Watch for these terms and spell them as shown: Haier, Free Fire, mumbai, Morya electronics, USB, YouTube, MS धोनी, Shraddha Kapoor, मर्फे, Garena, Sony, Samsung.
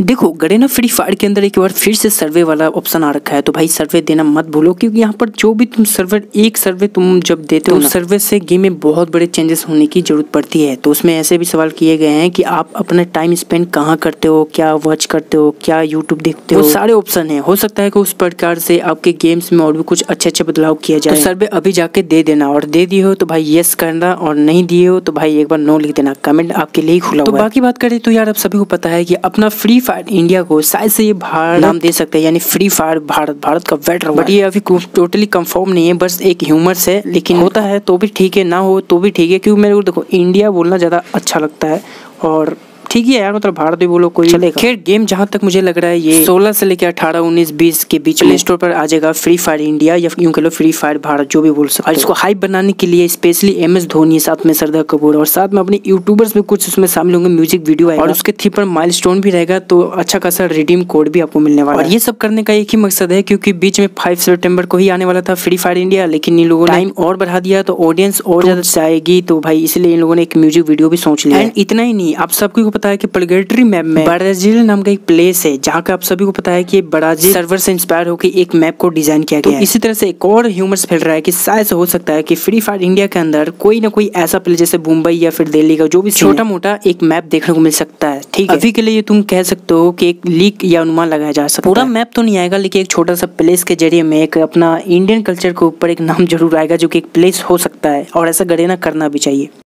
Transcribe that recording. देखो Garena free fire के अंदर एक बार फिर से सर्वे वाला ऑप्शन आ रखा है, तो भाई सर्वे देना मत भूलो, क्योंकि यहाँ पर जो भी तुम सर्वे तुम जब देते हो सर्वे से गेम में बहुत बड़े चेंजेस होने की जरूरत पड़ती है। तो उसमें ऐसे भी सवाल किए गए हैं कि आप अपना टाइम स्पेंड कहाँ करते हो, क्या वॉच करते हो, क्या यूट्यूब देखते हो, सारे ऑप्शन है। हो सकता है कि उस प्रकार से आपके गेम्स में और भी कुछ अच्छे अच्छे बदलाव किया जाए। सर्वे अभी जाके दे देना, और दे दिए हो तो भाई येस करना, और नहीं दिए हो तो भाई एक बार नो लिख देना, कमेंट आपके लिए ही खुला हुआ है। बाकी बात करें तो यार आप सभी को पता है कि अपना फ्री फायर इंडिया को शायद से ये भारत नाम दे सकते हैं, यानी फ्री फायर भारत का वेट, बट ये अभी टोटली कंफर्म नहीं है, बस एक ह्यूमर्स है, लेकिन होता है तो भी ठीक है, ना हो तो भी ठीक है, क्योंकि मेरे को देखो इंडिया बोलना ज़्यादा अच्छा लगता है, और ठीक है यार मतलब भारत भी बोलो कोई चलेगा। खैर गेम जहाँ तक मुझे लग रहा है ये 16 से लेकर 18, 19, 20 के बीच प्ले स्टोर पर आ जाएगा फ्री फायर इंडिया, या यूँ कह लो फ्री फायर भारत, जो भी बोल सकते। और इसको हाइप बनाने के लिए स्पेशली MS धोनी, साथ में श्रद्धा कपूर, और साथ में अपने यूट्यूबर्स भी कुछ उसमें शामिल होंगे, म्यूजिक वीडियो आएगा, और उसके थीम पर माइलस्टोन भी रहेगा, तो अच्छा खासा रिडीम कोड भी आपको मिलने वाला है। और ये सब करने का एक ही मकसद है, क्योंकि बीच में 5 सितंबर को ही आने वाला था फ्री फायर इंडिया, लेकिन इन लोगों ने टाइम और बढ़ा दिया, तो ऑडियंस और ज्यादा चाहेगी, तो भाई इसलिए इन लोगों ने एक म्यूजिक वीडियो भी सोच लिया। इतना ही नहीं, आप सबको पता है कि प्लेगेटरी मैप में ब्राजील नाम का एक प्लेस है, जहाँ का आप सभी को पता है कि ब्राजील सर्वर से इंस्पायर होकर एक मैप को डिजाइन किया गया है। इसी तरह से एक और ह्यूमर्स फैल रहा है कि शायद हो सकता है कि फ्री फायर इंडिया के अंदर कोई ना कोई ऐसा प्लेस जैसे मुंबई या फिर दिल्ली का जो भी छोटा मोटा एक मैप देखने को मिल सकता है। ठीक है, अभी के लिए तुम कह सकते हो कि एक लीक या अनुमान लगाया जा सकता है, पूरा मैप तो नहीं आएगा, लेकिन एक छोटा सा प्लेस के जरिए में एक अपना इंडियन कल्चर के ऊपर एक नाम जरूर आएगा, जो की एक प्लेस हो सकता है, और ऐसा गरेना करना भी चाहिए।